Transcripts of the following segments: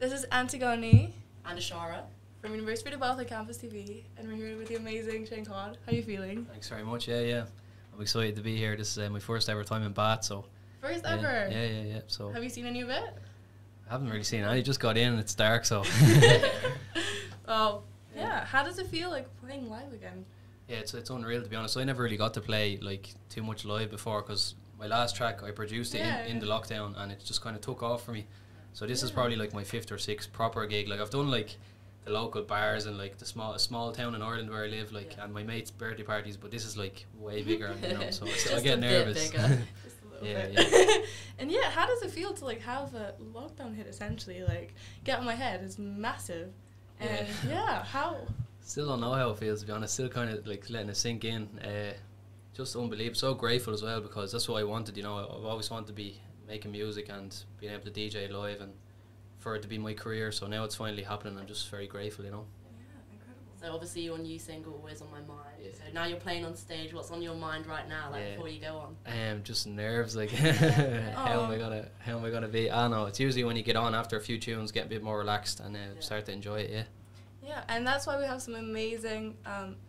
This is Antigone and Ashara from University of Bath at CampusTV, and we're here with the amazing Shane Codd. How are you feeling? Thanks very much. Yeah. I'm excited to be here. This is my first ever time in Bath, so. First ever? Yeah. So. Have you seen any of it? I haven't really seen any. Just got in and it's dark, so. Yeah. How does it feel like playing live again? Yeah, it's unreal, to be honest. I never really got to play like too much live before, because my last track I produced in the lockdown, and it just kind of took off for me. So this is probably like my fifth or sixth proper gig. Like I've done like the local bars and like the small town in Ireland where I live, like and my mates' birthday parties, but this is like way bigger, and, you know, so I get nervous. Just a little bit. And yeah, how does it feel to like have a lockdown hit essentially? Like get in my head, it's massive. And how? Still don't know how it feels, to be honest. Still kind of like letting it sink in. Just unbelievable. So grateful as well, because that's what I wanted, you know. I've always wanted to be making music and being able to DJ live, and for it to be my career, so now it's finally happening. I'm just very grateful, you know. Yeah, incredible. So obviously your new single, Always On My Mind, so now you're playing on stage. What's on your mind right now, like before you go on? Just nerves, like how am I gonna be? I don't know, it's usually when you get on after a few tunes, get a bit more relaxed and start to enjoy it, Yeah, and that's why we have some amazing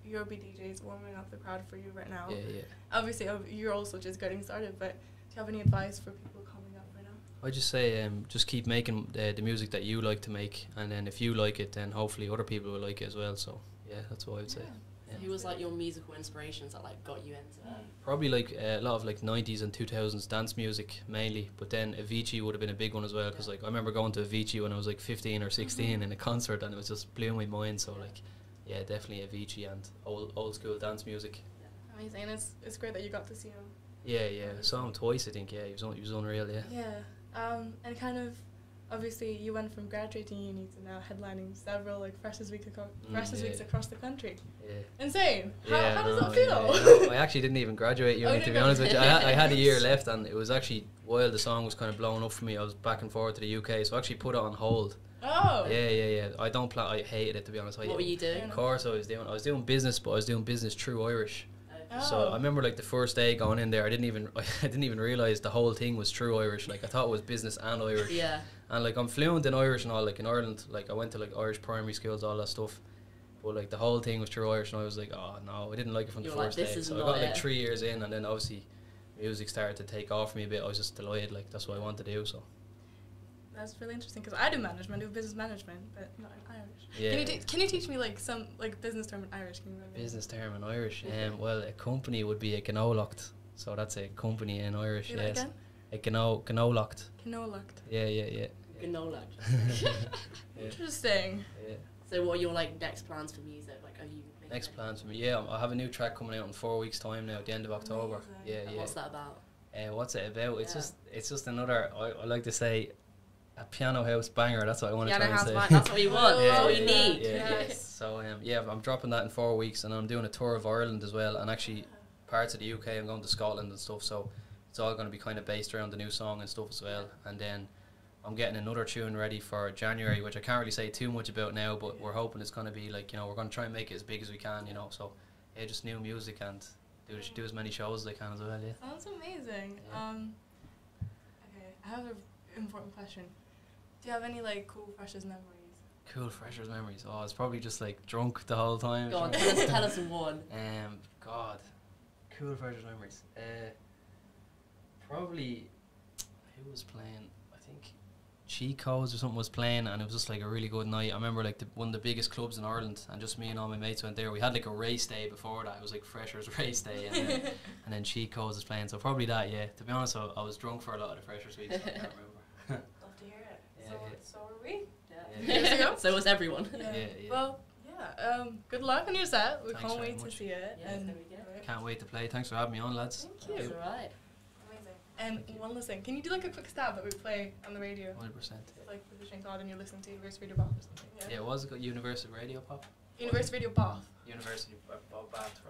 Europe DJs warming up the crowd for you right now. Yeah. Obviously, you're also just getting started, but do you have any advice for people coming up right now? I just say just keep making the music that you like to make, and then if you like it, then hopefully other people will like it as well. So yeah, that's what I would say. Yeah. So who was like your musical inspirations that like got you into that? Probably like a lot of like 90s and 2000s dance music mainly, but then Avicii would have been a big one as well, because like I remember going to Avicii when I was like 15 or 16 in a concert, and it was just blew my mind. So like definitely Avicii and old school dance music. Yeah. Amazing, and it's great that you got to see him. Yeah, I saw him twice, I think. He was unreal. Yeah. And kind of obviously you went from graduating uni to now headlining several like freshers weeks across the country. Yeah. Insane. How does that feel? I actually didn't even graduate uni, to be honest with you. I had a year left, and it was actually while the song was kind of blowing up for me, I was back and forth to the UK, so I actually put it on hold. Oh. Yeah. I hated it, to be honest. What were you doing? Of course, I was doing business, but I was doing business through Irish. So I remember like the first day going in there, I didn't even realise the whole thing was true Irish. Like I thought it was business and Irish. Yeah. And like I'm fluent in Irish and all, like in Ireland, like I went to like Irish primary schools, all that stuff. But like the whole thing was true Irish, and I was like, oh no, I didn't like it from the first day. So I got like 3 years in, and then obviously music started to take off for me a bit. I was just delighted, like that's what I wanted to do, so. That's really interesting, because I do management, I do business management, but not in Irish. Yeah. Can you teach me like some like business term in Irish? Can you remember? Business term in Irish. Well, a company would be a Gnolacht, so that's a company in Irish. Yes. A Gnolacht. Gnolacht. Yeah. Gnolacht. Interesting. Yeah. So, what are your like next plans for music? Like, are you making next plans for me? Yeah, I have a new track coming out in 4 weeks' time now, at the end of October. Amazing. Yeah. What's that about? What's it about? Yeah. It's just another. I like to say, a piano house banger. That's what I want to try and say. That's what you want. That's what you need. Yeah. So I'm dropping that in 4 weeks, and I'm doing a tour of Ireland as well, and actually parts of the UK. I'm going to Scotland and stuff. So it's all going to be kind of based around the new song and stuff as well. And then I'm getting another tune ready for January, which I can't really say too much about now. But we're hoping it's going to be like, you know, we're going to try and make it as big as we can. You know, so just new music, and do as many shows as I can as well. Yeah. Sounds amazing. Yeah. Okay, I have an important question. Do you have any like cool freshers memories? Cool freshers memories. Oh, it's probably just like drunk the whole time. Go on, tell us one. Cool freshers memories. Probably who was playing? I think Chico's or something was playing, and it was just like a really good night. I remember like one of the biggest clubs in Ireland, and just me and all my mates went there. We had like a race day before that. It was like freshers race day, and then Chico's was playing. So probably that. Yeah. To be honest, I was drunk for a lot of the freshers weeks. So I can't remember. So are we. Yeah. So was everyone. Yeah. Well, good luck on your set. We can't wait to see it. Yeah, and can't wait to play. Thanks for having me on, lads. Thank you. That's all right. Amazing. And one last thing. Can you do like a quick stab that we play on the radio? 100%. Like with the Shane Codd, and you're listening to University Radio Bath or something. Yeah, it was called University Radio Pop. University Radio Bath. University Bath.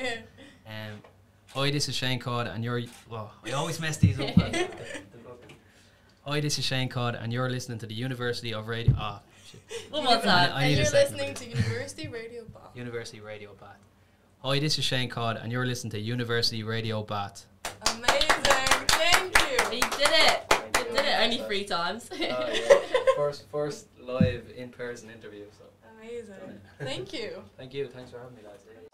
Okay. Hi, this is Shane Codd, and you're... Well, I always mess these up. Hi, this is Shane Codd, and you're listening to the University of Radio... Ah, oh, shit. One more time. And you're listening to University Radio Bath. University Radio Bath. Hi, this is Shane Codd, and you're listening to University Radio Bath. Amazing. Thank you. He did it. He did it. 23 times. Yeah. First live in-person interview. So. Amazing. Thank you. Thank you. Thanks for having me, guys.